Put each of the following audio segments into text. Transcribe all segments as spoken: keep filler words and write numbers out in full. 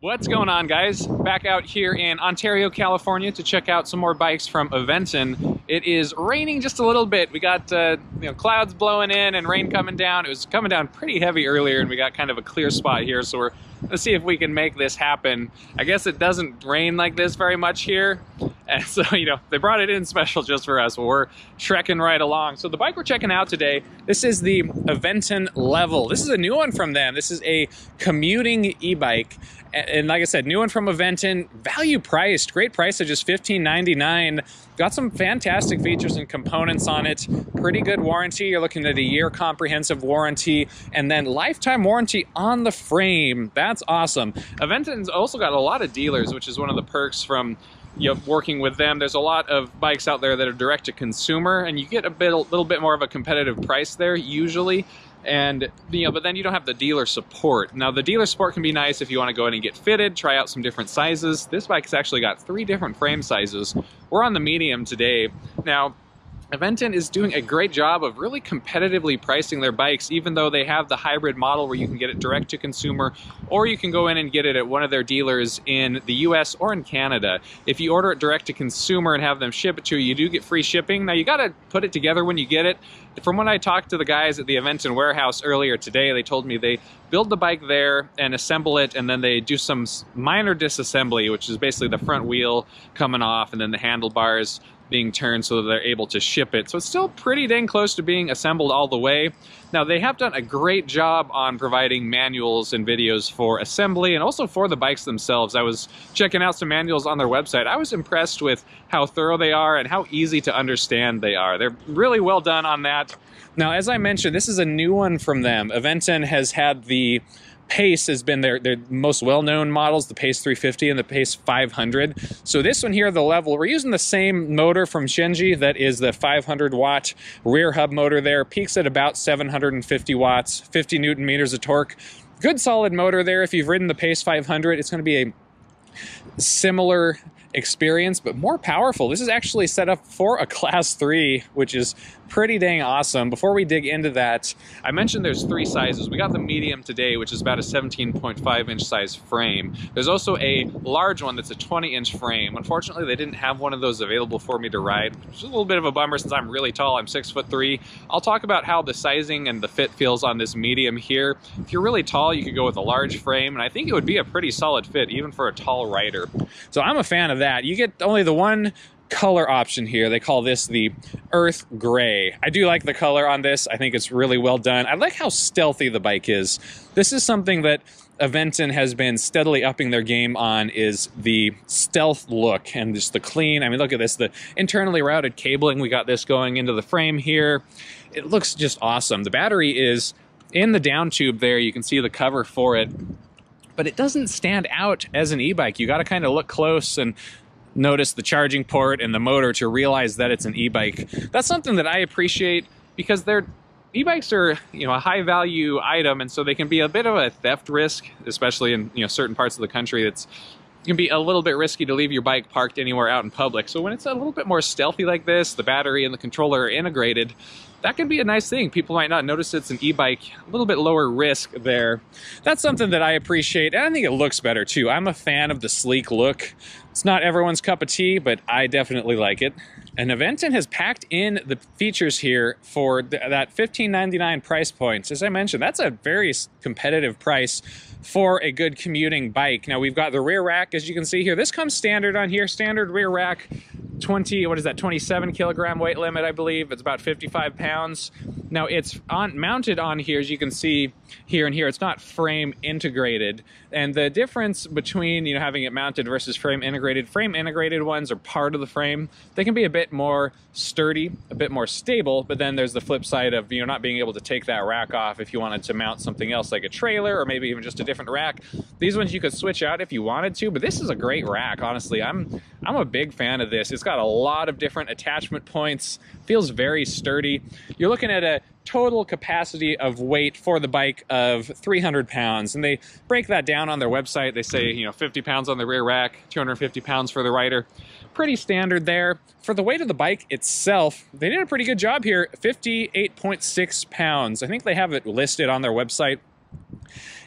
What's going on, guys? Back out here in Ontario, California to check out some more bikes from Aventon. It is raining just a little bit. We got uh, you know, clouds blowing in and rain coming down. It was coming down pretty heavy earlier and we got kind of a clear spot here, so we're going to see if we can make this happen. I guess it doesn't rain like this very much here, and so, you know, they brought it in special just for us. Well, we're trekking right along. So the bike we're checking out today, this is the Aventon Level. This is a new one from them. This is a commuting e-bike. And like I said, new one from Aventon, value priced, great price of just fifteen ninety-nine. Got some fantastic features and components on it. Pretty good warranty. You're looking at a year comprehensive warranty and then lifetime warranty on the frame. That's awesome. Aventon's also got a lot of dealers, which is one of the perks from you know, working with them. There's a lot of bikes out there that are direct to consumer and you get a bit, a little bit more of a competitive price there usually. And, you know, but then you don't have the dealer support. Now, the dealer support can be nice if you want to go in and get fitted, try out some different sizes. This bike's actually got three different frame sizes. We're on the medium today. Now, Aventon is doing a great job of really competitively pricing their bikes, even though they have the hybrid model where you can get it direct to consumer, or you can go in and get it at one of their dealers in the U S or in Canada. If you order it direct to consumer and have them ship it to you, you do get free shipping. Now, you got to put it together when you get it. From when I talked to the guys at the Aventon warehouse earlier today, they told me they build the bike there and assemble it, and then they do some minor disassembly, which is basically the front wheel coming off and then the handlebars being turned so that they're able to ship it. So it's still pretty dang close to being assembled all the way. Now, they have done a great job on providing manuals and videos for assembly and also for the bikes themselves. I was checking out some manuals on their website. I was impressed with how thorough they are and how easy to understand they are. They're really well done on that. Now, as I mentioned, this is a new one from them. Aventon has had the Pace has been their, their most well-known models, the Pace three fifty and the Pace five hundred. So this one here, the Level, we're using the same motor from Shengyi. That is the five hundred watt rear hub motor there. Peaks at about seven hundred fifty watts, fifty newton meters of torque. Good solid motor there. If you've ridden the Pace five hundred, it's going to be a similar experience, but more powerful. This is actually set up for a class three, which is pretty dang awesome. Before we dig into that, I mentioned there's three sizes. We got the medium today, which is about a seventeen point five inch size frame. There's also a large one that's a twenty inch frame. Unfortunately, they didn't have one of those available for me to ride, which is a little bit of a bummer since I'm really tall. I'm six foot three. I'll talk about how the sizing and the fit feels on this medium here. If you're really tall, you could go with a large frame, and I think it would be a pretty solid fit even for a tall rider. So I'm a fan of that. You get only the one color option here. They call this the earth gray. I do like the color on this. I think it's really well done. I like how stealthy the bike is. This is something that Aventon has been steadily upping their game on, is the stealth look and just the clean. I mean, look at this, the internally routed cabling. We got this going into the frame here. It looks just awesome. The battery is in the down tube there. You can see the cover for it, but it doesn't stand out as an e-bike. You got to kind of look close and notice the charging port and the motor to realize that it's an e-bike. That's something that I appreciate because they're e-bikes are, you know, a high value item, and so they can be a bit of a theft risk, especially in, you know, certain parts of the country. It's It can be a little bit risky to leave your bike parked anywhere out in public. So when it's a little bit more stealthy like this, the battery and the controller are integrated, that can be a nice thing. People might not notice it's an e-bike, a little bit lower risk there. That's something that I appreciate, and I think it looks better too. I'm a fan of the sleek look. It's not everyone's cup of tea, but I definitely like it. And Aventon has packed in the features here for th that fifteen ninety-nine price point. As I mentioned, that's a very competitive price for a good commuting bike. Now, we've got the rear rack, as you can see here. This comes standard on here, standard rear rack, twenty, what is that, twenty-seven kilogram weight limit, I believe. It's about fifty-five pounds. Now, it's on, mounted on here, as you can see here and here. It's not frame integrated. And the difference between, you know, having it mounted versus frame integrated, frame integrated ones are part of the frame. They can be a bit more sturdy, a bit more stable, but then there's the flip side of, you know, not being able to take that rack off if you wanted to mount something else like a trailer or maybe even just a different rack. These ones you could switch out if you wanted to, but this is a great rack, honestly. I'm I'm a big fan of this. It's got a lot of different attachment points. Feels very sturdy. You're looking at a total capacity of weight for the bike of three hundred pounds, and they break that down on their website. They say, you know, fifty pounds on the rear rack, two hundred fifty pounds for the rider. Pretty standard there. For the weight of the bike itself, they did a pretty good job here, fifty-eight point six pounds. I think they have it listed on their website.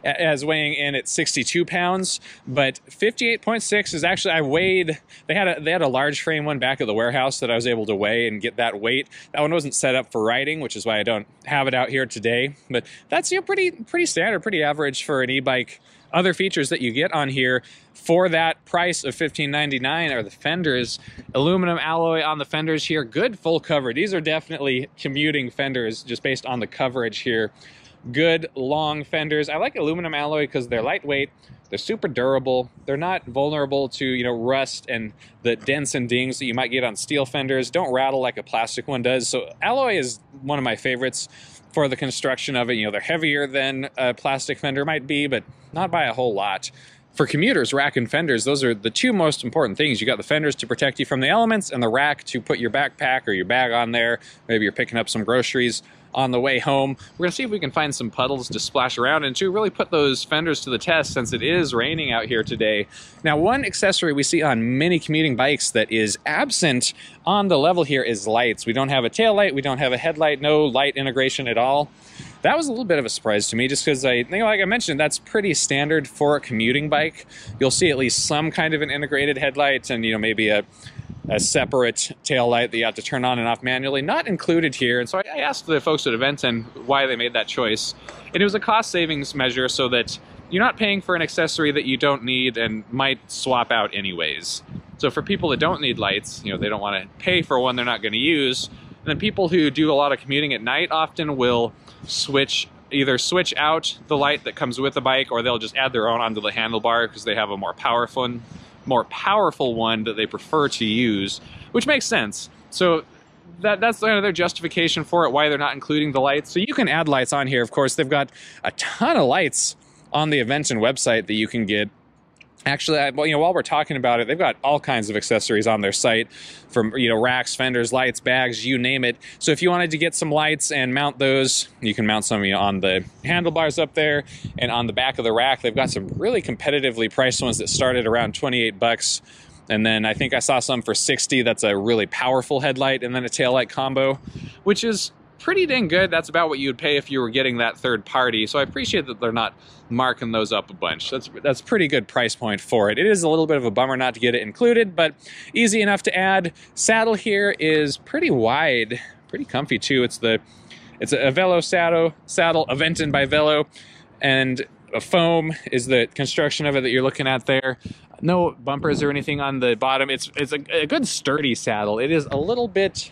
as weighing in at sixty-two pounds, but fifty-eight point six is actually, I weighed, they had a they had a large frame one back at the warehouse that I was able to weigh and get that weight. That one wasn't set up for riding, which is why I don't have it out here today, but that's, you know, pretty pretty standard, pretty average for an e-bike. Other features that you get on here for that price of fifteen ninety-nine are the fenders, aluminum alloy on the fenders here, good full cover. These are definitely commuting fenders just based on the coverage here. Good long fenders. I like aluminum alloy because they're lightweight, they're super durable, they're not vulnerable to, you know, rust and the dents and dings that you might get on steel fenders. Don't rattle like a plastic one does. So alloy is one of my favorites for the construction of it. You know, they're heavier than a plastic fender might be, but not by a whole lot. For commuters, rack and fenders, those are the two most important things. You got the fenders to protect you from the elements and the rack to put your backpack or your bag on there. Maybe you're picking up some groceries on the way home. We're gonna see if we can find some puddles to splash around and to really put those fenders to the test since it is raining out here today. Now, one accessory we see on many commuting bikes that is absent on the Level here is lights. We don't have a tail light, we don't have a headlight, no light integration at all. That was a little bit of a surprise to me just because I think, like I mentioned, that's pretty standard for a commuting bike. You'll see at least some kind of an integrated headlight and, you know, maybe a a separate tail light that you have to turn on and off manually, not included here. And so I asked the folks at Aventon why they made that choice. And it was a cost savings measure so that you're not paying for an accessory that you don't need and might swap out anyways. So for people that don't need lights, you know, they don't want to pay for one they're not going to use. And then people who do a lot of commuting at night often will switch either switch out the light that comes with the bike, or they'll just add their own onto the handlebar because they have a more powerful one. more powerful one that they prefer to use, which makes sense. So that, that's you know, their justification for it, why they're not including the lights. So you can add lights on here. Of course, they've got a ton of lights on the Aventon website that you can get. Actually, I, well, you know, while we're talking about it, they've got all kinds of accessories on their site, from, you know, racks, fenders, lights, bags, you name it. So if you wanted to get some lights and mount those, you can mount some, you know, on the handlebars up there and on the back of the rack. They've got some really competitively priced ones that started around twenty-eight bucks. And then I think I saw some for sixty. That's a really powerful headlight and then a taillight combo, which is pretty dang good. That's about what you'd pay if you were getting that third party. So I appreciate that they're not marking those up a bunch. That's that's pretty good price point for it. It is a little bit of a bummer not to get it included, but easy enough to add. Saddle here is pretty wide, pretty comfy too. It's the it's a Velo saddle, saddle Aventon by Velo, and a foam is the construction of it that you're looking at there. No bumpers or anything on the bottom. It's it's a, a good sturdy saddle. It is a little bit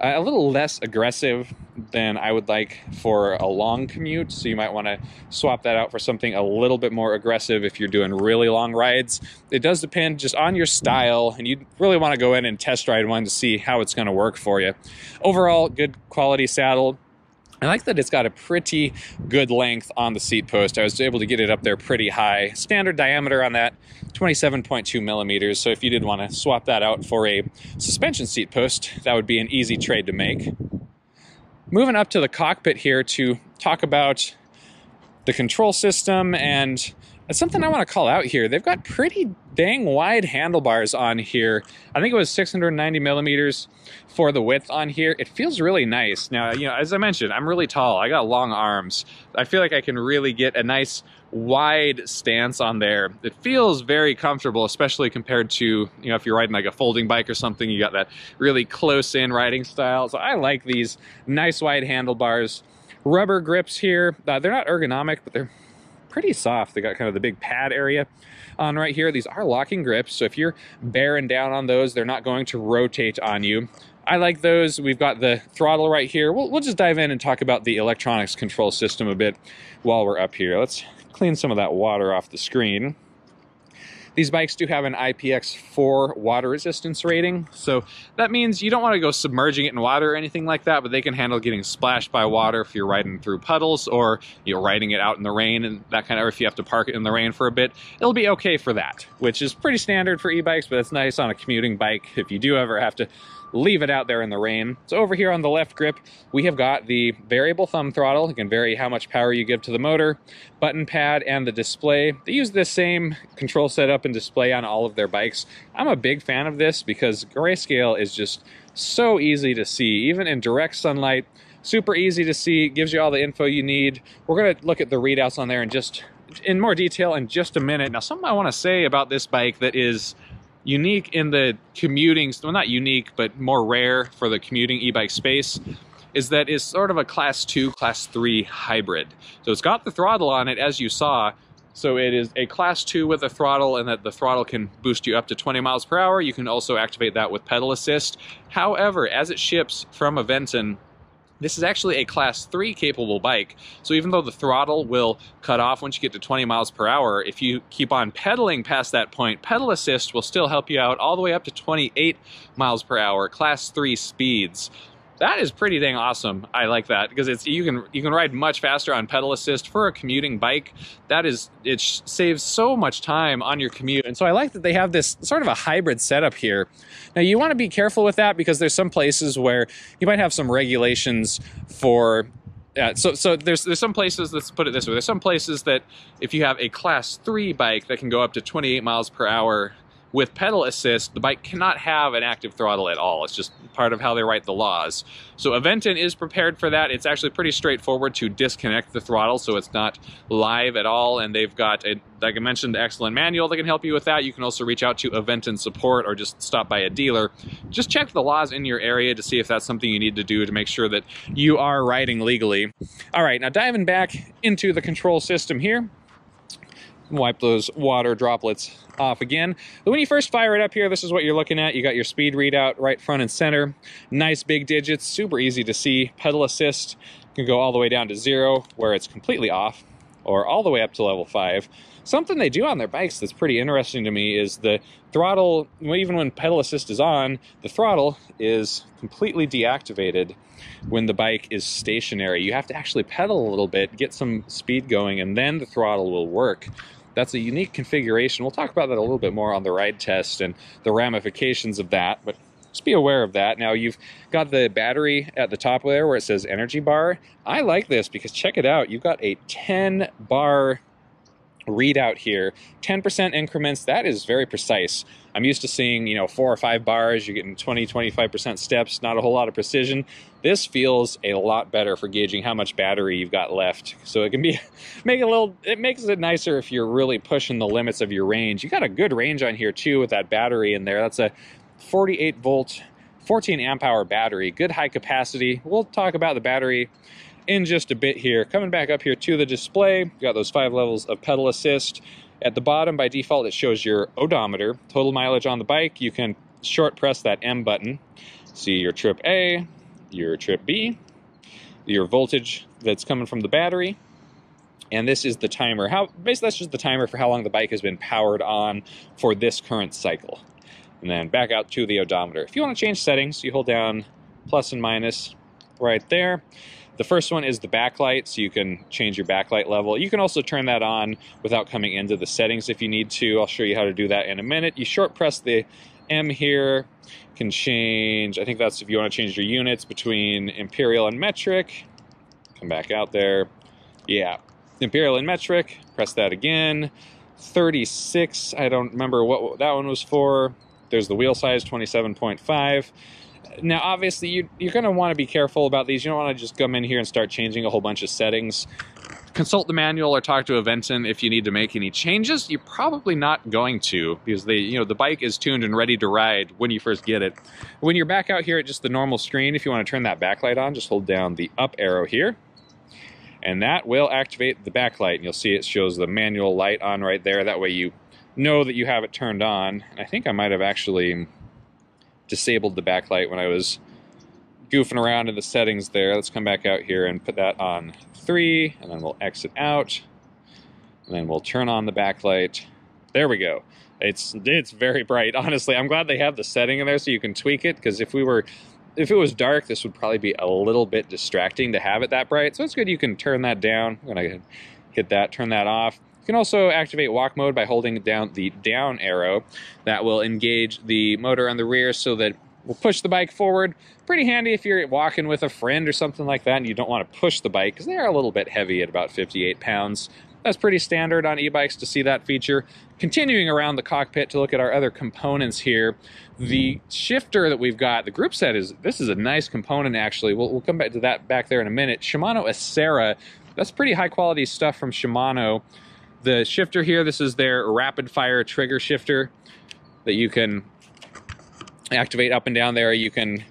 Uh, a little less aggressive than I would like for a long commute, so you might want to swap that out for something a little bit more aggressive if you're doing really long rides. It does depend just on your style, and you really want to go in and test ride one to see how it's going to work for you. Overall, good quality saddle. I like that it's got a pretty good length on the seat post. I was able to get it up there pretty high. Standard diameter on that, twenty-seven point two millimeters. So if you did want to swap that out for a suspension seat post, that would be an easy trade to make. Moving up to the cockpit here to talk about the control system, and that's something I want to call out here. They've got pretty dang wide handlebars on here. I think it was six hundred ninety millimeters for the width on here. It feels really nice. Now, you know, as I mentioned, I'm really tall. I got long arms. I feel like I can really get a nice wide stance on there. It feels very comfortable, especially compared to, you know, if you're riding like a folding bike or something, you got that really close in riding style. So I like these nice wide handlebars. Rubber grips here. Uh, they're not ergonomic, but they're pretty soft. They got kind of the big pad area on right here. These are locking grips, so if you're bearing down on those, they're not going to rotate on you. I like those. We've got the throttle right here. We'll, we'll just dive in and talk about the electronics control system a bit while we're up here. Let's clean some of that water off the screen. These bikes do have an I P X four water resistance rating, so that means you don't want to go submerging it in water or anything like that, but they can handle getting splashed by water if you're riding through puddles or you're riding it out in the rain and that kind of, or if you have to park it in the rain for a bit, it'll be okay for that, which is pretty standard for e-bikes, but it's nice on a commuting bike if you do ever have to leave it out there in the rain. So over here on the left grip, we have got the variable thumb throttle. You can vary how much power you give to the motor, button pad, and the display. They use the same control setup and display on all of their bikes. I'm a big fan of this because grayscale is just so easy to see, even in direct sunlight. super easy to see, gives you all the info you need. We're going to look at the readouts on there in just in more detail in just a minute. Now, something I want to say about this bike that is unique in the commuting, well, not unique, but more rare for the commuting e-bike space, is that it's sort of a class two, class three hybrid. So it's got the throttle on it, as you saw. So it is a class two with a throttle, and that the throttle can boost you up to twenty miles per hour. You can also activate that with pedal assist. However, as it ships from Aventon, this is actually a class three capable bike. So even though the throttle will cut off once you get to twenty miles per hour, if you keep on pedaling past that point, pedal assist will still help you out all the way up to twenty-eight miles per hour, class three speeds. That is pretty dang awesome. I like that because it's you can you can ride much faster on pedal assist for a commuting bike. That is, it saves so much time on your commute. And so I like that they have this sort of a hybrid setup here. Now you want to be careful with that because there's some places where you might have some regulations for Yeah, so so there's there's some places, let's put it this way, there's some places that if you have a class three bike that can go up to twenty-eight miles per hour with pedal assist, the bike cannot have an active throttle at all. It's just part of how they write the laws. So Aventon is prepared for that. It's actually pretty straightforward to disconnect the throttle so it's not live at all. And they've got, a, like I mentioned, the excellent manual that can help you with that. You can also reach out to Aventon support or just stop by a dealer. Just check the laws in your area to see if that's something you need to do to make sure that you are riding legally. All right, now diving back into the control system here. Wipe those water droplets off again. But when you first fire it up here, this is what you're looking at. You got your speed readout right front and center. Nice big digits, super easy to see. Pedal assist can go all the way down to zero where it's completely off, or all the way up to level five. Something they do on their bikes that's pretty interesting to me is the throttle, even when pedal assist is on, the throttle is completely deactivated when the bike is stationary. You have to actually pedal a little bit, get some speed going, and then the throttle will work. That's a unique configuration. We'll talk about that a little bit more on the ride test and the ramifications of that, but just be aware of that. Now you've got the battery at the top there where it says energy bar. I like this because check it out. You've got a ten bar readout here, ten percent increments. That is very precise. I'm used to seeing, you know, four or five bars, you're getting twenty, twenty-five percent steps, not a whole lot of precision. This feels a lot better for gauging how much battery you've got left. So it can be, make a little, it makes it nicer if you're really pushing the limits of your range. You got a good range on here too with that battery in there. That's a forty-eight volt, fourteen amp hour battery, good high capacity. We'll talk about the battery in just a bit here. Coming back up here to the display, you got those five levels of pedal assist. At the bottom, by default, it shows your odometer, total mileage on the bike. You can short press that M button, see your trip A, your trip B, your voltage that's coming from the battery, and this is the timer. How basically that's just the timer for how long the bike has been powered on for this current cycle. And then back out to the odometer. If you want to change settings, you hold down plus and minus right there. The first one is the backlight, so you can change your backlight level. You can also turn that on without coming into the settings if you need to. I'll show you how to do that in a minute. You short press the M here, can change, I think that's if you want to change your units between imperial and metric. Come back out there. Yeah, imperial and metric, press that again. thirty-six, I don't remember what that one was for. There's the wheel size, twenty-seven point five. Now, obviously, you, you're going to want to be careful about these. You don't want to just come in here and start changing a whole bunch of settings. Consult the manual or talk to Aventon if you need to make any changes. You're probably not going to because they, you know, the bike is tuned and ready to ride when you first get it. When you're back out here at just the normal screen, if you want to turn that backlight on, just hold down the up arrow here. And that will activate the backlight. And you'll see it shows the manual light on right there. That way you know that you have it turned on. And I think I might have actually disabled the backlight when I was goofing around in the settings there. Let's come back out here and put that on three, and then we'll exit out, and then we'll turn on the backlight. There we go. It's it's very bright. Honestly, I'm glad they have the setting in there so you can tweak it, because if we were if it was dark, this would probably be a little bit distracting to have it that bright. So it's good you can turn that down. I'm gonna hit that, turn that off. You can also activate walk mode by holding down the down arrow. That will engage the motor on the rear so that we'll push the bike forward. Pretty handy if you're walking with a friend or something like that and you don't want to push the bike because they are a little bit heavy at about fifty-eight pounds. That's pretty standard on e-bikes to see that feature. Continuing around the cockpit to look at our other components here, the shifter that we've got, the group set is, this is a nice component actually. We'll, we'll come back to that back there in a minute. Shimano Acera, that's pretty high quality stuff from Shimano. The shifter here, this is their rapid fire trigger shifter that you can activate up and down there. You can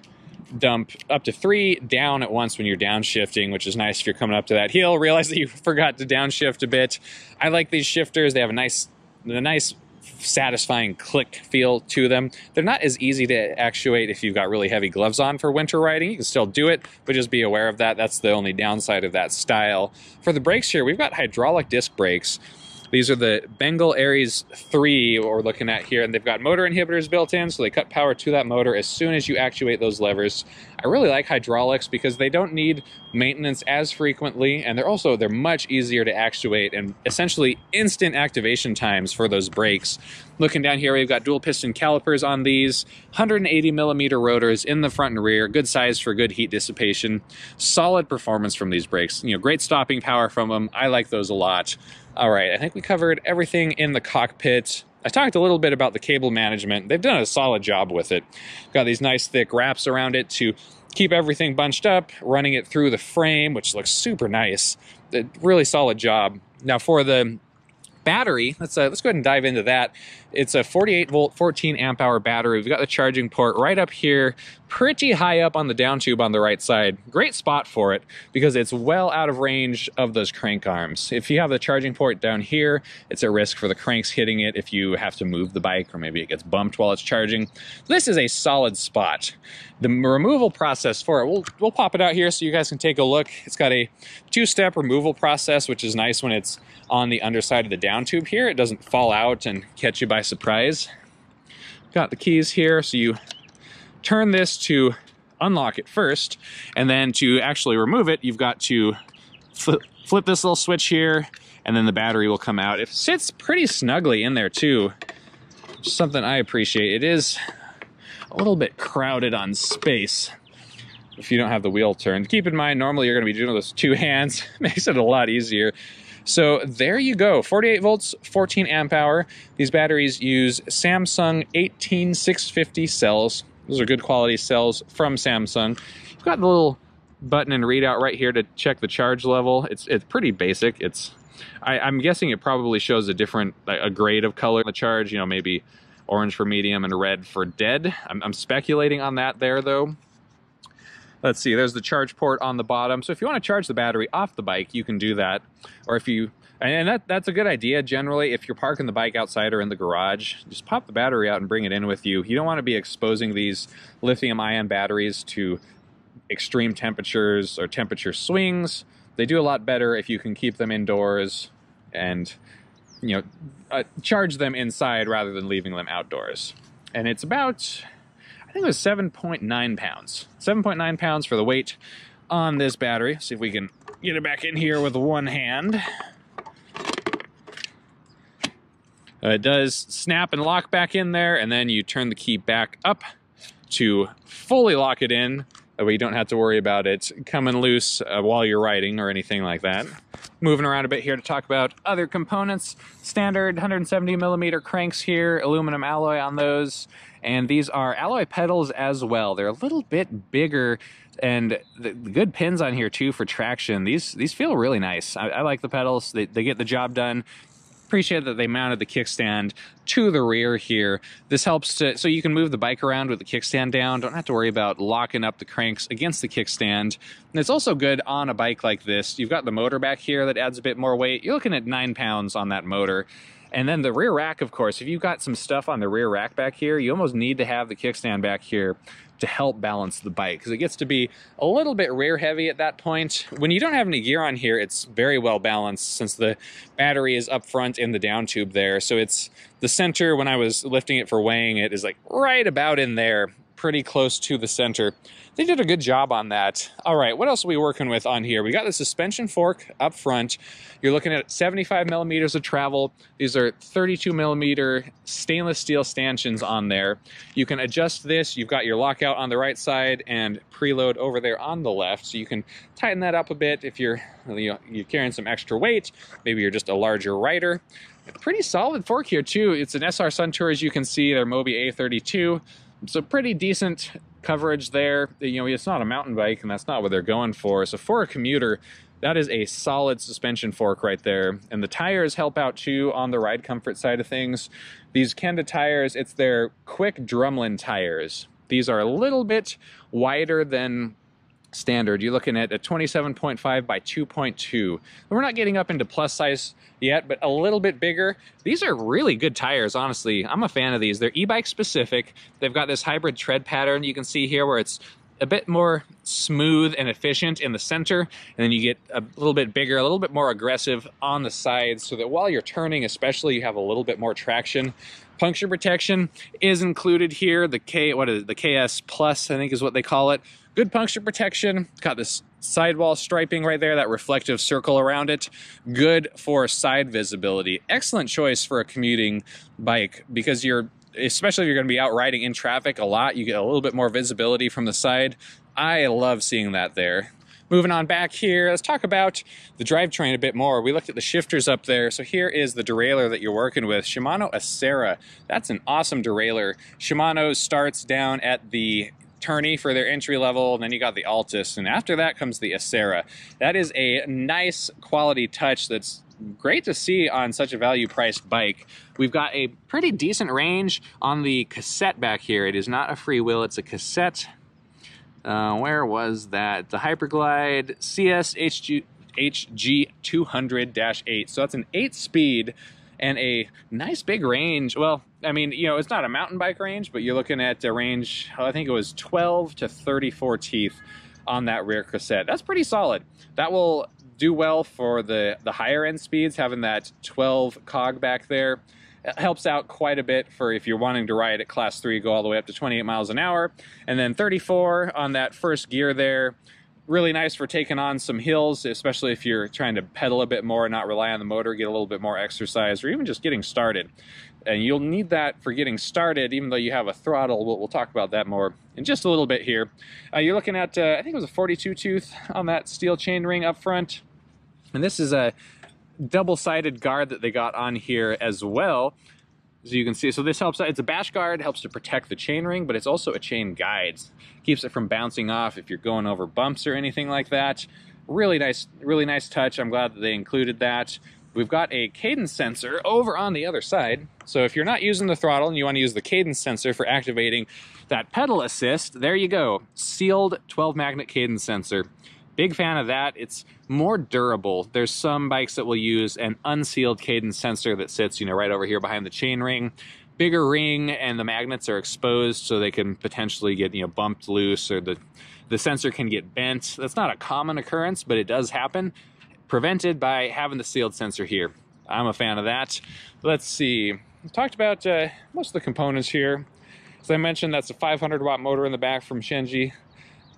dump up to three down at once when you're downshifting, which is nice if you're coming up to that hill. Realize that you forgot to downshift a bit. I like these shifters. They have a nice, a nice satisfying click feel to them. They're not as easy to actuate if you've got really heavy gloves on for winter riding. You can still do it, but just be aware of that. That's the only downside of that style. For the brakes here, we've got hydraulic disc brakes. These are the Bengal Ares three, what we're looking at here, and they've got motor inhibitors built in, so they cut power to that motor as soon as you actuate those levers. I really like hydraulics because they don't need maintenance as frequently, and they're also, they're much easier to actuate, and essentially instant activation times for those brakes. Looking down here, we've got dual piston calipers on these, one hundred eighty millimeter rotors in the front and rear, good size for good heat dissipation. Solid performance from these brakes, you know, great stopping power from them. I like those a lot. All right, I think we covered everything in the cockpit. I talked a little bit about the cable management. They've done a solid job with it. Got these nice thick wraps around it to keep everything bunched up, running it through the frame, which looks super nice. A really solid job. Now for the battery, let's, uh, let's go ahead and dive into that. It's a forty-eight volt, fourteen amp hour battery. We've got the charging port right up here, pretty high up on the down tube on the right side. Great spot for it because it's well out of range of those crank arms. If you have the charging port down here, it's a risk for the cranks hitting it if you have to move the bike or maybe it gets bumped while it's charging. This is a solid spot. The removal process for it, we'll, we'll pop it out here so you guys can take a look. It's got a two-step removal process, which is nice when it's on the underside of the down tube here. It doesn't fall out and catch you by surprise. Got the keys here, so you turn this to unlock it first, and then to actually remove it, you've got to flip, flip this little switch here, and then the battery will come out. It sits pretty snugly in there too, which is something I appreciate. It is a little bit crowded on space if you don't have the wheel turned. Keep in mind, normally you're going to be doing this with two hands. Makes it a lot easier. So there you go, forty-eight volts, fourteen amp hour. These batteries use Samsung eighteen six fifty cells. Those are good quality cells from Samsung. You've got the little button and readout right here to check the charge level. It's it's pretty basic. It's I, I'm guessing it probably shows a different a grade of color in the charge. You know, maybe orange for medium and red for dead. I'm, I'm speculating on that there though. Let's see, there's the charge port on the bottom. So if you want to charge the battery off the bike, you can do that. Or if you, and that, that's a good idea generally, if you're parking the bike outside or in the garage, just pop the battery out and bring it in with you. You don't want to be exposing these lithium ion batteries to extreme temperatures or temperature swings. They do a lot better if you can keep them indoors and, you know, uh, charge them inside rather than leaving them outdoors. And it's about, I think it was seven point nine pounds. seven point nine pounds for the weight on this battery. See if we can get it back in here with one hand. Uh, it does snap and lock back in there, and then you turn the key back up to fully lock it in. That way you don't have to worry about it coming loose uh, while you're riding or anything like that. Moving around a bit here to talk about other components. Standard one hundred seventy millimeter cranks here, aluminum alloy on those. And these are alloy pedals as well. They're a little bit bigger, and the good pins on here too for traction. These these feel really nice. I, I like the pedals. They, they get the job done. Appreciate that they mounted the kickstand to the rear here. This helps to, so you can move the bike around with the kickstand down. Don't have to worry about locking up the cranks against the kickstand. And it's also good on a bike like this. You've got the motor back here that adds a bit more weight. You're looking at nine pounds on that motor. And then the rear rack, of course, if you've got some stuff on the rear rack back here, you almost need to have the kickstand back here to help balance the bike, because it gets to be a little bit rear heavy at that point. When you don't have any gear on here, it's very well balanced since the battery is up front in the down tube there. So it's the center, when I was lifting it for weighing it, is like right about in there. pretty close to the center. They did a good job on that. All right, what else are we working with on here? We got the suspension fork up front. You're looking at seventy-five millimeters of travel. These are thirty-two millimeter stainless steel stanchions on there. You can adjust this. You've got your lockout on the right side and preload over there on the left. So you can tighten that up a bit if you're, you know, you're carrying some extra weight. Maybe you're just a larger rider. A pretty solid fork here too. It's an S R Suntour, as you can see. They're Mobi A thirty-two. So pretty decent coverage there. You know, it's not a mountain bike and that's not what they're going for. So for a commuter, that is a solid suspension fork right there. And the tires help out too on the ride comfort side of things. These Kenda tires, it's their Quik Drumlin tires. These are a little bit wider than standard. You're looking at a twenty-seven point five by two point two. We're not getting up into plus size yet, but a little bit bigger. These are really good tires, honestly. I'm a fan of these. They're e-bike specific. They've got this hybrid tread pattern you can see here where it's a bit more smooth and efficient in the center, and then you get a little bit bigger, a little bit more aggressive on the sides, so that while you're turning especially, you have a little bit more traction. Puncture protection is included here. The K, what is it? The K S Plus, I think is what they call it. Good puncture protection. Got this sidewall striping right there, that reflective circle around it. Good for side visibility. Excellent choice for a commuting bike because you're, especially if you're going to be out riding in traffic a lot, you get a little bit more visibility from the side. I love seeing that there. Moving on back here, let's talk about the drivetrain a bit more. We looked at the shifters up there. So here is the derailleur that you're working with, Shimano Acera. That's an awesome derailleur. Shimano starts down at the Tourney for their entry level, and then you got the Altus, and after that comes the Acera. That is a nice quality touch that's great to see on such a value priced bike. We've got a pretty decent range on the cassette back here. It is not a free wheel, it's a cassette. Uh, where was that? The Hyperglide C S H G two hundred dash eight. So that's an eight speed and a nice big range. Well, I mean, you know, it's not a mountain bike range, but you're looking at a range, I think it was twelve to thirty-four teeth on that rear cassette. That's pretty solid. That will do well for the, the higher end speeds, having that twelve cog back there. It helps out quite a bit for if you're wanting to ride at class three, go all the way up to twenty-eight miles an hour. And then thirty-four on that first gear there. Really nice for taking on some hills, especially if you're trying to pedal a bit more, not rely on the motor, get a little bit more exercise, or even just getting started. And you'll need that for getting started, even though you have a throttle. We'll, we'll talk about that more in just a little bit here. Uh, you're looking at, uh, I think it was a forty-two tooth on that steel chain ring up front. And this is a double-sided guard that they got on here as well. As you can see, so this helps, it's a bash guard, helps to protect the chain ring, but it's also a chain guide. Keeps it from bouncing off if you're going over bumps or anything like that. Really nice, really nice touch. I'm glad that they included that. We've got a cadence sensor over on the other side. So if you're not using the throttle and you want to use the cadence sensor for activating that pedal assist, there you go. Sealed twelve magnet cadence sensor. Big fan of that. It's more durable. There's some bikes that will use an unsealed cadence sensor that sits, you know, right over here behind the chain ring. Bigger ring, and the magnets are exposed, so they can potentially get, you know, bumped loose, or the, the sensor can get bent. That's not a common occurrence, but it does happen. Prevented by having the sealed sensor here. I'm a fan of that. Let's see. We talked about uh, most of the components here. As I mentioned, that's a five hundred watt motor in the back from Shengyi,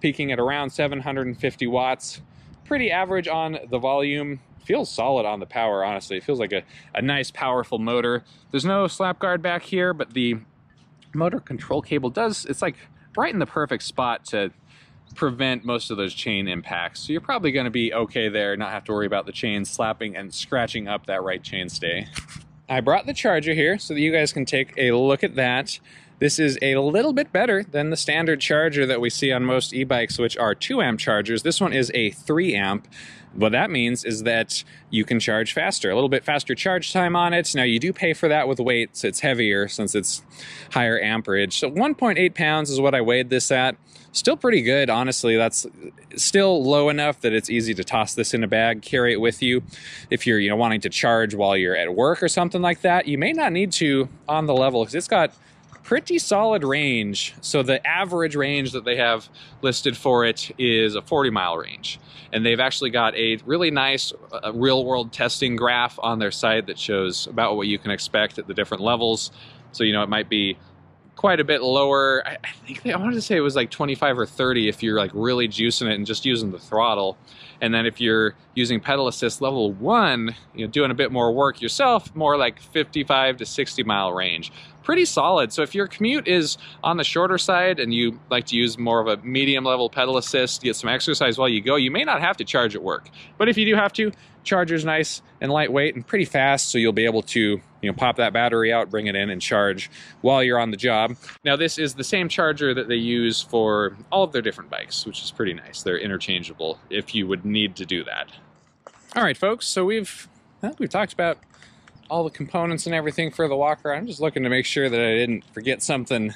peaking at around seven hundred fifty watts. Pretty average on the volume. Feels solid on the power, honestly. It feels like a, a nice, powerful motor. There's no slap guard back here, but the motor control cable does, it's like right in the perfect spot to prevent most of those chain impacts. So you're probably going to be okay there, not have to worry about the chain slapping and scratching up that right chainstay. I brought the charger here so that you guys can take a look at that. This is a little bit better than the standard charger that we see on most e-bikes, which are two amp chargers. This one is a three amp. What that means is that you can charge faster, a little bit faster charge time on it. Now, you do pay for that with weight, so it's heavier since it's higher amperage. So one point eight pounds is what I weighed this at. Still pretty good, honestly. That's still low enough that it's easy to toss this in a bag, carry it with you. If you're, you know, wanting to charge while you're at work or something like that, you may not need to on the Level, because it's got pretty solid range. So the average range that they have listed for it is a forty mile range. And they've actually got a really nice uh, real world testing graph on their site that shows about what you can expect at the different levels. So, you know, it might be quite a bit lower. I, I think they, I wanted to say it was like twenty-five or thirty if you're like really juicing it and just using the throttle. And then if you're using pedal assist level one, you know, doing a bit more work yourself, more like fifty-five to sixty mile range. Pretty solid. So if your commute is on the shorter side and you like to use more of a medium level pedal assist, get some exercise while you go, you may not have to charge at work. But if you do have to, charger's nice and lightweight and pretty fast, so you'll be able to, you know, pop that battery out, bring it in and charge while you're on the job. Now this is the same charger that they use for all of their different bikes, which is pretty nice. They're interchangeable if you would need to do that. All right, folks, so we've, I think we've talked about all the components and everything for the walk around. I'm just looking to make sure that I didn't forget something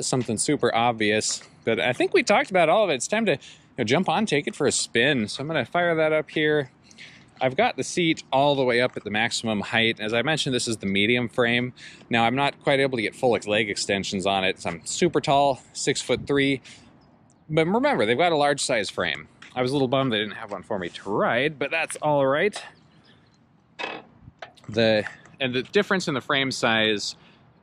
something super obvious, but I think we talked about all of it. It's time to, you know, jump on, take it for a spin. So I'm gonna fire that up here. I've got the seat all the way up at the maximum height. As I mentioned, this is the medium frame. Now I'm not quite able to get full leg extensions on it. So I'm super tall, six foot three, but remember they've got a large size frame. I was a little bummed they didn't have one for me to ride, but that's all right. The, and the difference in the frame size,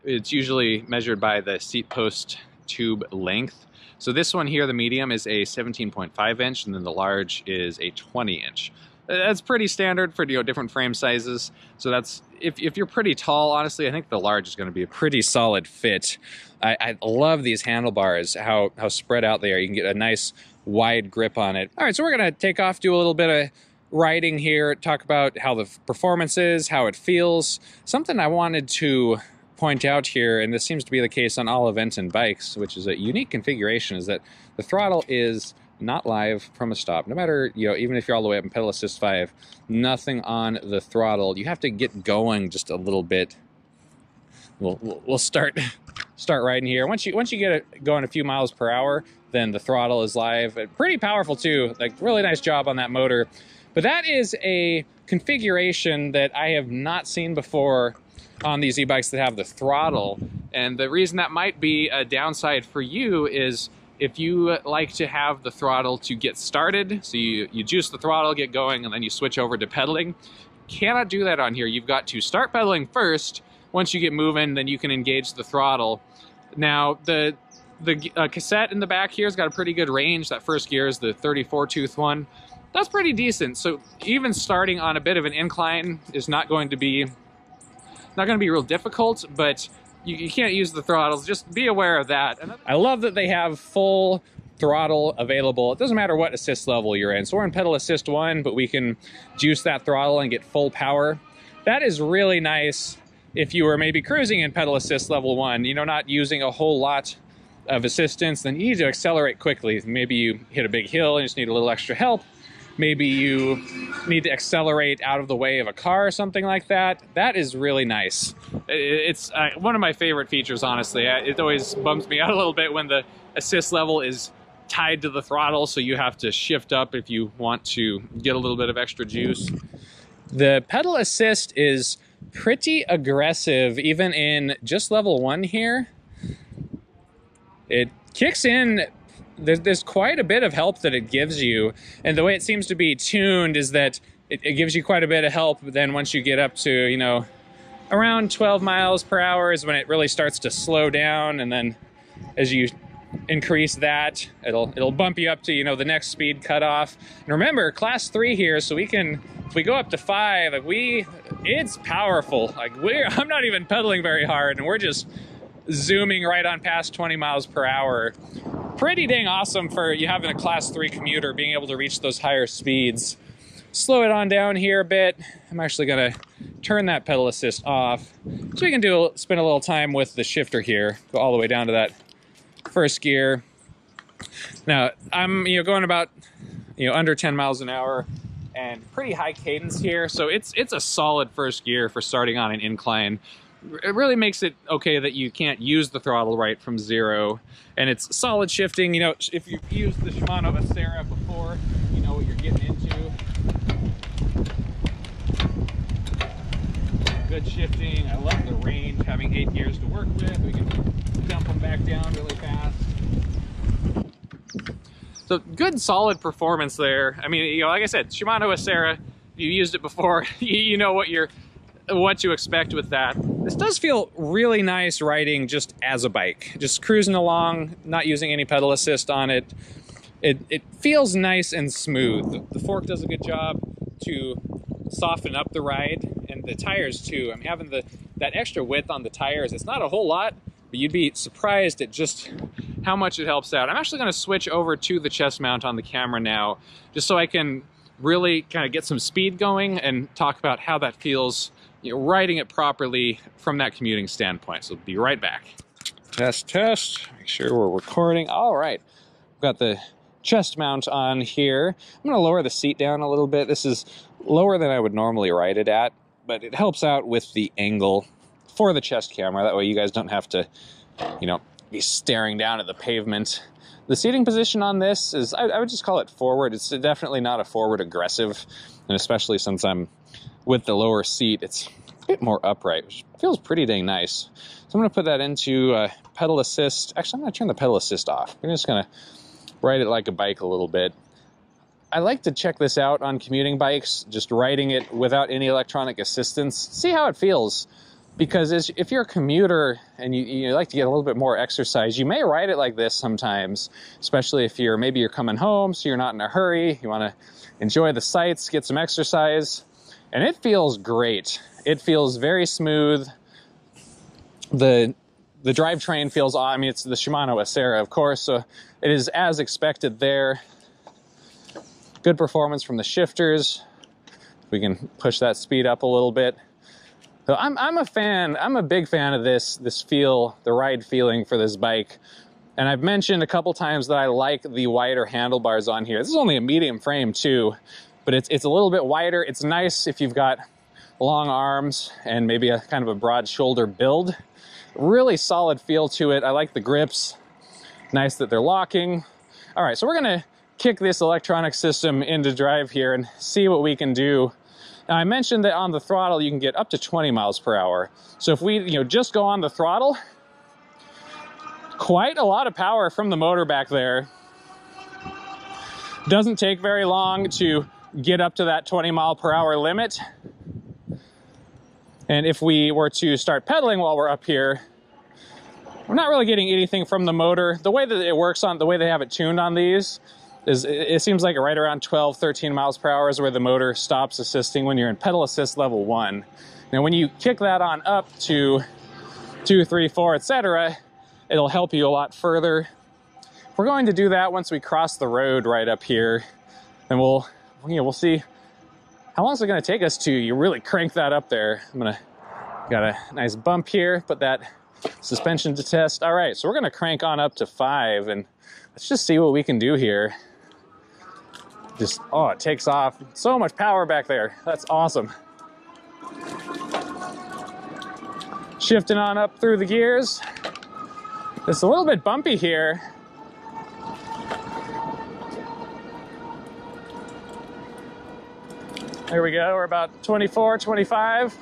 it's usually measured by the seat post tube length. So this one here, the medium, is a seventeen point five inch, and then the large is a twenty inch. That's pretty standard for, you know, different frame sizes. So that's, if, if you're pretty tall, honestly, I think the large is going to be a pretty solid fit. I, I love these handlebars, how, how spread out they are. You can get a nice wide grip on it. All right, so we're going to take off, do a little bit of riding here, talk about how the performance is, how it feels. Something I wanted to point out here, and this seems to be the case on all Aventon bikes, which is a unique configuration, is that the throttle is not live from a stop. No matter, you know, even if you're all the way up in pedal assist five, nothing on the throttle. You have to get going just a little bit. We'll, we'll start start riding here. Once you once you get it going a few miles per hour, then the throttle is live. Pretty powerful too. Like, really nice job on that motor. But that is a configuration that I have not seen before on these e-bikes that have the throttle. And the reason that might be a downside for you is if you like to have the throttle to get started, so you, you juice the throttle, get going, and then you switch over to pedaling, cannot do that on here. You've got to start pedaling first. Once you get moving, then you can engage the throttle. Now, the the uh, cassette in the back here has got a pretty good range. That first gear is the thirty-four tooth one. That's pretty decent. So even starting on a bit of an incline is not going to be, not going to be real difficult, but You, you can't use the throttles. Just be aware of that. I love that they have full throttle available. It doesn't matter what assist level you're in. So we're in pedal assist one, but we can juice that throttle and get full power. That is really nice if you were maybe cruising in pedal assist level one, you know, not using a whole lot of assistance, then you need to accelerate quickly. Maybe you hit a big hill and you just need a little extra help. Maybe you need to accelerate out of the way of a car or something like that. That is really nice. It's uh, one of my favorite features, honestly. It always bums me out a little bit when the assist level is tied to the throttle, so you have to shift up if you want to get a little bit of extra juice. The pedal assist is pretty aggressive, even in just level one here. It kicks in. There's quite a bit of help that it gives you, and the way it seems to be tuned is that it, it gives you quite a bit of help. But then once you get up to, you know, around twelve miles per hour is when it really starts to slow down, and then as you increase that, it'll it'll bump you up to, you know, the next speed cutoff. And remember, class three here, so we can, if we go up to five, like we, it's powerful. Like we're, I'm not even pedaling very hard, and we're just zooming right on past twenty miles per hour. Pretty dang awesome for you having a class three commuter, being able to reach those higher speeds. Slow it on down here a bit. I'm actually gonna turn that pedal assist off so we can do spend a little time with the shifter here. Go all the way down to that first gear. Now I'm, you know, going about, you know, under ten miles an hour and pretty high cadence here. So it's it's a solid first gear for starting on an incline. It really makes it okay that you can't use the throttle right from zero, and it's solid shifting. You know, if you've used the Shimano Acera before, you know what you're getting into. Good shifting. I love the range, having eight gears to work with. We can dump them back down really fast. So good, solid performance there. I mean, you know, like I said, Shimano Acera, you used it before, you know what you're, what to expect with that. This does feel really nice riding just as a bike, just cruising along, not using any pedal assist on it. It, it feels nice and smooth. The fork does a good job to soften up the ride, and the tires too. I'm having the that extra width on the tires. It's not a whole lot, but you'd be surprised at just how much it helps out. I'm actually going to switch over to the chest mount on the camera now, just so I can really kind of get some speed going and talk about how that feels, you know, riding it properly from that commuting standpoint. So we'll be right back. Test, test, make sure we're recording. All right, we've got the chest mount on here. I'm going to lower the seat down a little bit. This is lower than I would normally ride it at, but it helps out with the angle for the chest camera. That way you guys don't have to, you know, be staring down at the pavement. The seating position on this is, I, I would just call it forward. It's definitely not a forward aggressive, and especially since I'm with the lower seat, it's a bit more upright, which feels pretty dang nice. So I'm going to put that into uh, pedal assist. Actually, I'm going to turn the pedal assist off. I'm just going to ride it like a bike a little bit. I like to check this out on commuting bikes, just riding it without any electronic assistance. See how it feels. Because if you're a commuter and you, you like to get a little bit more exercise, you may ride it like this sometimes, especially if you're maybe you're coming home, so you're not in a hurry, you want to enjoy the sights, get some exercise, and it feels great. It feels very smooth. The the drivetrain feels, I mean, it's the Shimano Acera, of course, so it is as expected there. Good performance from the shifters. We can push that speed up a little bit. So I'm, I'm a fan, I'm a big fan of this, this feel, the ride feeling for this bike. And I've mentioned a couple times that I like the wider handlebars on here. This is only a medium frame too, but it's, it's a little bit wider. It's nice if you've got long arms and maybe a kind of a broad shoulder build. Really solid feel to it. I like the grips. Nice that they're locking. All right, so we're gonna kick this electronic system into drive here and see what we can do. Now, I mentioned that on the throttle, you can get up to twenty miles per hour. So if we, you know, just go on the throttle, quite a lot of power from the motor back there. Doesn't take very long to get up to that twenty mile per hour limit. And if we were to start pedaling while we're up here, we're not really getting anything from the motor. The way that it works on, the way they have it tuned on these, Is, it seems like right around twelve, thirteen miles per hour is where the motor stops assisting when you're in pedal assist level one. Now, when you kick that on up to two, three, four, et cetera, it'll help you a lot further. We're going to do that once we cross the road right up here, and we'll, you know, we'll see how long is it going to take us to you really crank that up there. I'm gonna got a nice bump here, put that suspension to test. All right, so we're going to crank on up to five, and let's just see what we can do here. Just, oh, it takes off. So much power back there. That's awesome. Shifting on up through the gears. It's a little bit bumpy here. There we go. We're about twenty-four, twenty-five.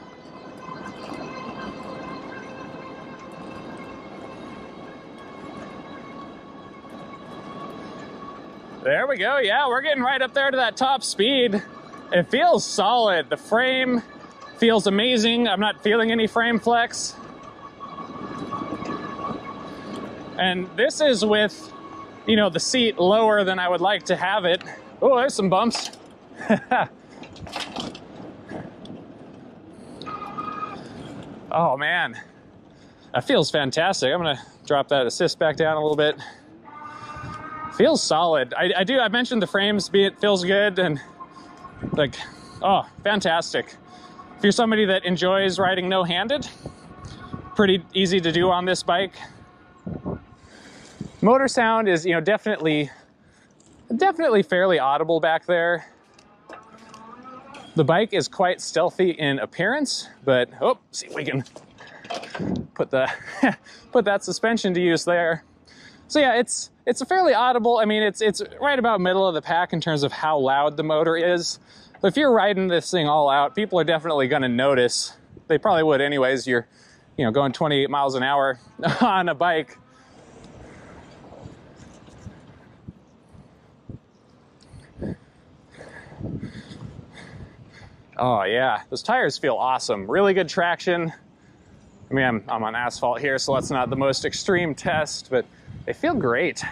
There we go. Yeah, we're getting right up there to that top speed. It feels solid. The frame feels amazing. I'm not feeling any frame flex. And this is with, you know, the seat lower than I would like to have it. Oh, there's some bumps. Oh, man. That feels fantastic. I'm going to drop that assist back down a little bit. Feels solid. I, I do, I mentioned the frames, be it feels good, and like, oh, fantastic. If you're somebody that enjoys riding no-handed, pretty easy to do on this bike. Motor sound is, you know, definitely, definitely fairly audible back there. The bike is quite stealthy in appearance, but, oh, see if we can put the, put that suspension to use there. So yeah, it's, It's a fairly audible, I mean, it's it's right about middle of the pack in terms of how loud the motor is. But if you're riding this thing all out, people are definitely gonna notice. They probably would anyways. You're, you know, going twenty-eight miles an hour on a bike. Oh yeah, those tires feel awesome. Really good traction. I mean, I'm, I'm on asphalt here, so that's not the most extreme test, but they feel great.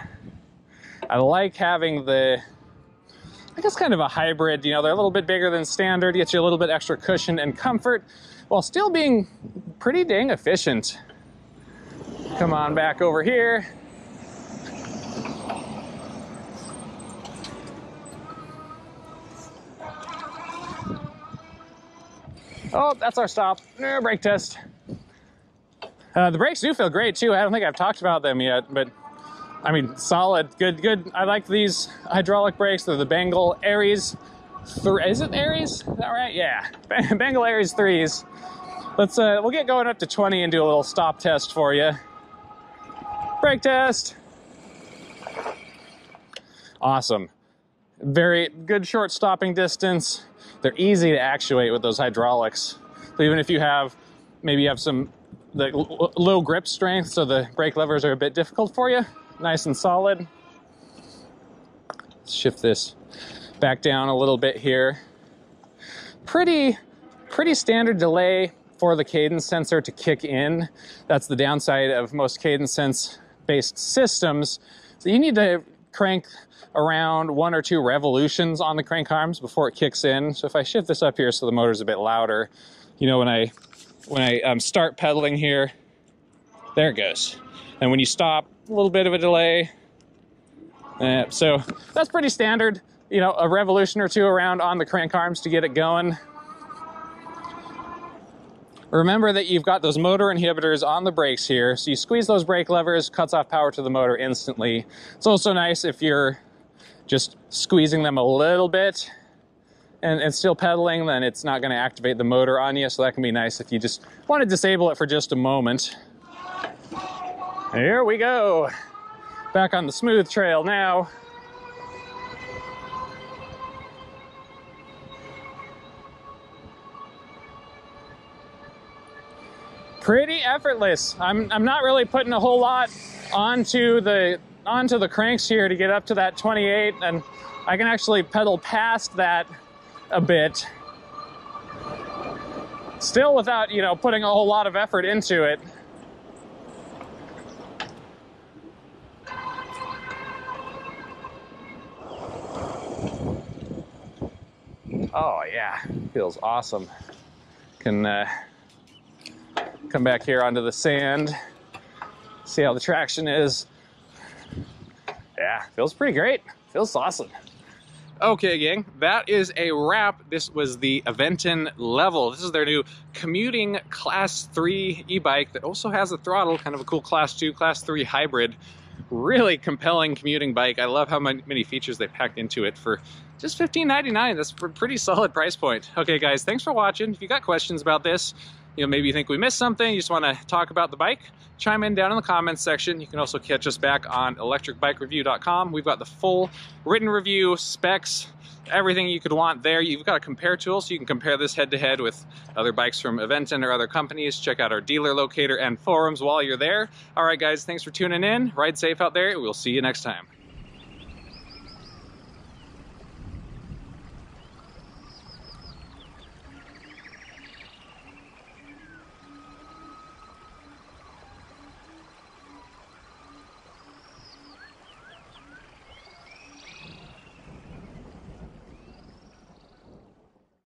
I like having the, I guess, kind of a hybrid, you know, they're a little bit bigger than standard, gets you a little bit extra cushion and comfort, while still being pretty dang efficient. Come on back over here. Oh, that's our stop. No, brake test. Uh, the brakes do feel great too. I don't think I've talked about them yet, but I mean, solid, good, good. I like these hydraulic brakes. They're the Bengal Ares. Is it Ares? Is that right? Yeah, Bengal Ares threes. Let's, uh, we'll get going up to twenty and do a little stop test for you. Brake test. Awesome. Very good short stopping distance. They're easy to actuate with those hydraulics. So even if you have, maybe you have some the low grip strength, so the brake levers are a bit difficult for you. Nice and solid. Let's shift this back down a little bit here. Pretty, pretty standard delay for the cadence sensor to kick in. That's the downside of most cadence sense based systems. So you need to crank around one or two revolutions on the crank arms before it kicks in. So if I shift this up here so the motor's a bit louder, you know, when I when I um, start pedaling here, there it goes. And when you stop, a little bit of a delay. Uh, so that's pretty standard, you know, a revolution or two around on the crank arms to get it going. Remember that you've got those motor inhibitors on the brakes here. So you squeeze those brake levers, cuts off power to the motor instantly. It's also nice if you're just squeezing them a little bit and, and still pedaling, then it's not going to activate the motor on you. So that can be nice if you just want to disable it for just a moment. Here we go. Back on the smooth trail now. Pretty effortless. I'm, I'm not really putting a whole lot onto the onto the cranks here to get up to that twenty-eight, and I can actually pedal past that a bit. Still without, you know, putting a whole lot of effort into it. Oh yeah, feels awesome. Can uh, come back here onto the sand, see how the traction is. Yeah, feels pretty great. Feels awesome. Okay, gang, that is a wrap. This was the Aventon Level. This is their new commuting class three e-bike that also has a throttle, kind of a cool class two, class three hybrid. Really compelling commuting bike. I love how many features they packed into it for just fifteen ninety-nine. That's a pretty solid price point. Okay, guys, thanks for watching. If you got questions about this, you know, maybe you think we missed something, you just want to talk about the bike, chime in down in the comments section. You can also catch us back on electric bike review dot com. We've got the full written review, specs, everything you could want there. You've got a compare tool, so you can compare this head-to-head with other bikes from Aventon or other companies. Check out our dealer locator and forums while you're there. All right, guys, thanks for tuning in. Ride safe out there. We'll see you next time.